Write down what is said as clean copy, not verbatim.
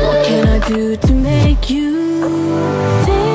What can I do to make you think?